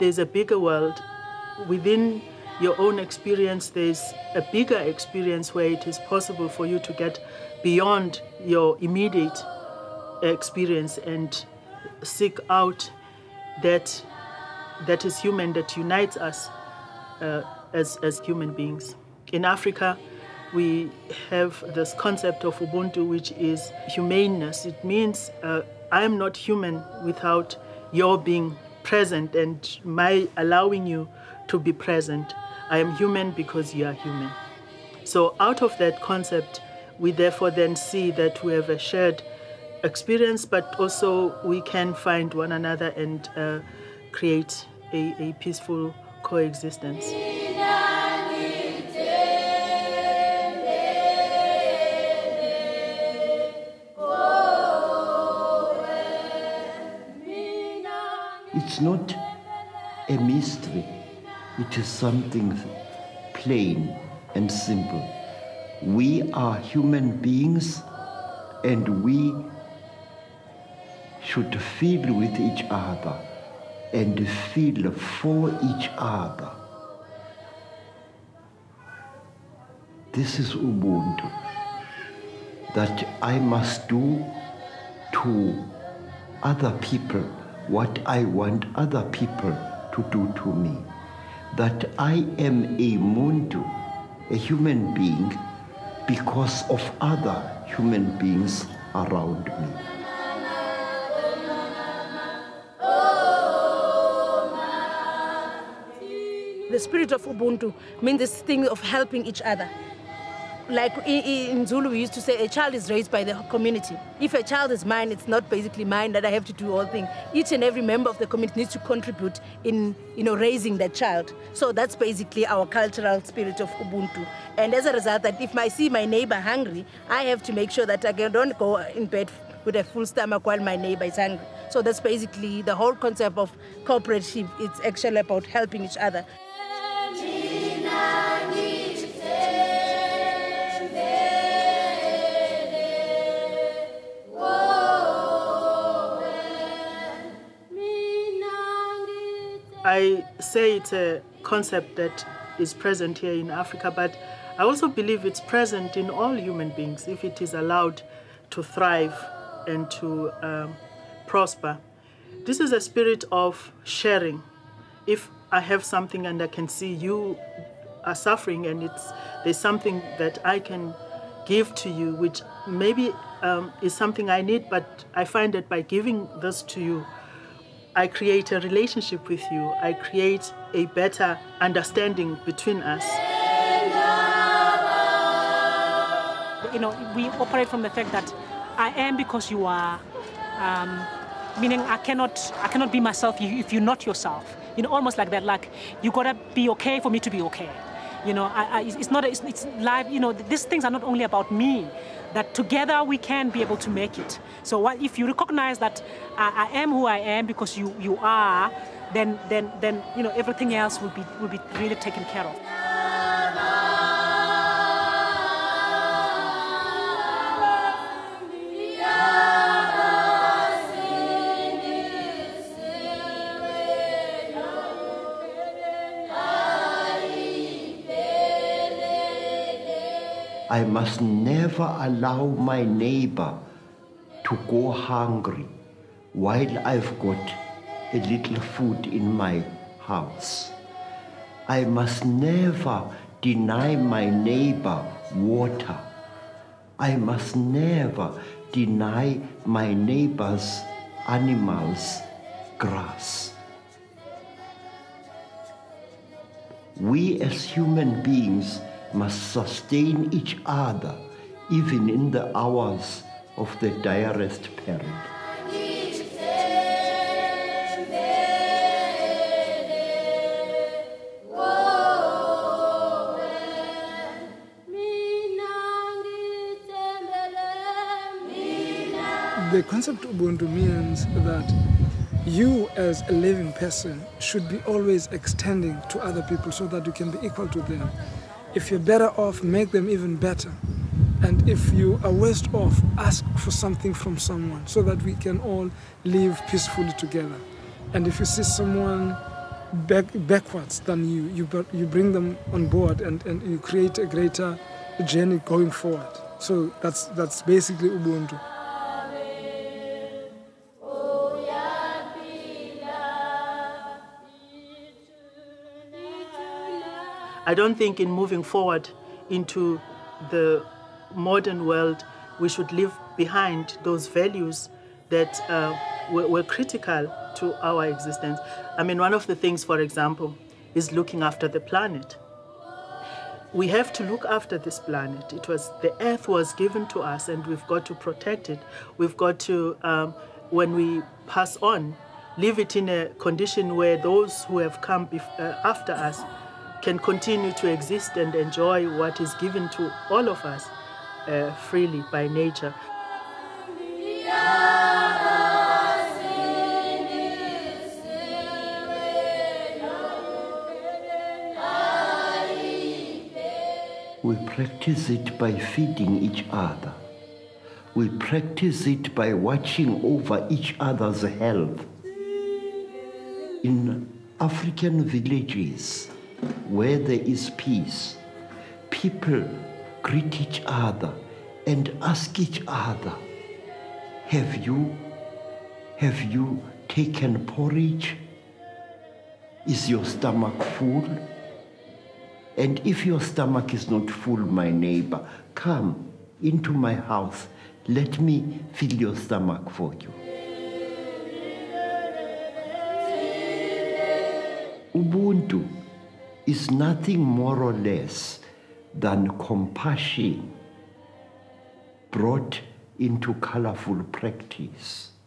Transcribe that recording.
there's a bigger world. Within your own experience, there's a bigger experience where it is possible for you to get beyond your immediate experience and seek out that is human, that unites us as human beings. In Africa, we have this concept of Ubuntu, which is humaneness. It means I am not human without your being present and my allowing you to be present. I am human because you are human. So out of that concept, we therefore then see that we have a shared experience, but also we can find one another and create a peaceful coexistence. It's not a mystery, it is something plain and simple. We are human beings and we should feel with each other and feel for each other. This is Ubuntu, that I must do to other people what I want other people to do to me. That I am a Ubuntu, a human being, because of other human beings around me. The spirit of Ubuntu means this thing of helping each other. Like in Zulu, we used to say, a child is raised by the community. If a child is mine, it's not basically mine that I have to do all things. Each and every member of the community needs to contribute in, raising that child. So that's basically our cultural spirit of Ubuntu. And as a result, that if I see my neighbor hungry, I have to make sure that I don't go in bed with a full stomach while my neighbor is hungry. So that's basically the whole concept of cooperative. It's actually about helping each other. I say it's a concept that is present here in Africa, but I also believe it's present in all human beings if it is allowed to thrive and to prosper. This is a spirit of sharing. If I have something and I can see you are suffering and there's something that I can give to you, which maybe is something I need, but I find that by giving this to you, I create a relationship with you. I create a better understanding between us. You know, we operate from the fact that I am because you are, meaning I cannot be myself if you're not yourself. You know, almost like that. Like you gotta be okay for me to be okay. You know, it's life. You know, these things are not only about me. That together we can be able to make it. So what, if you recognize that I am who I am because you are, then you know everything else will be really taken care of. I must never allow my neighbor to go hungry while I've got a little food in my house. I must never deny my neighbor water. I must never deny my neighbor's animals grass. We as human beings must sustain each other, even in the hours of the direst peril. The concept of Ubuntu means that you as a living person should be always extending to other people so that you can be equal to them. If you're better off, make them even better. And if you are worse off, ask for something from someone so that we can all live peacefully together. And if you see someone backwards, then you bring them on board and you create a greater journey going forward. So that's basically Ubuntu. I don't think in moving forward into the modern world, we should leave behind those values that were critical to our existence. I mean, one of the things, for example, is looking after the planet. We have to look after this planet. The earth was given to us and we've got to protect it. We've got to, when we pass on, leave it in a condition where those who have come after us can continue to exist and enjoy what is given to all of us freely by nature. We practice it by feeding each other. We practice it by watching over each other's health. In African villages, where there is peace, people greet each other and ask each other, have you taken porridge? Is your stomach full? And if your stomach is not full, my neighbor, come into my house, let me fill your stomach for you. Ubuntu is nothing more or less than compassion brought into colorful practice.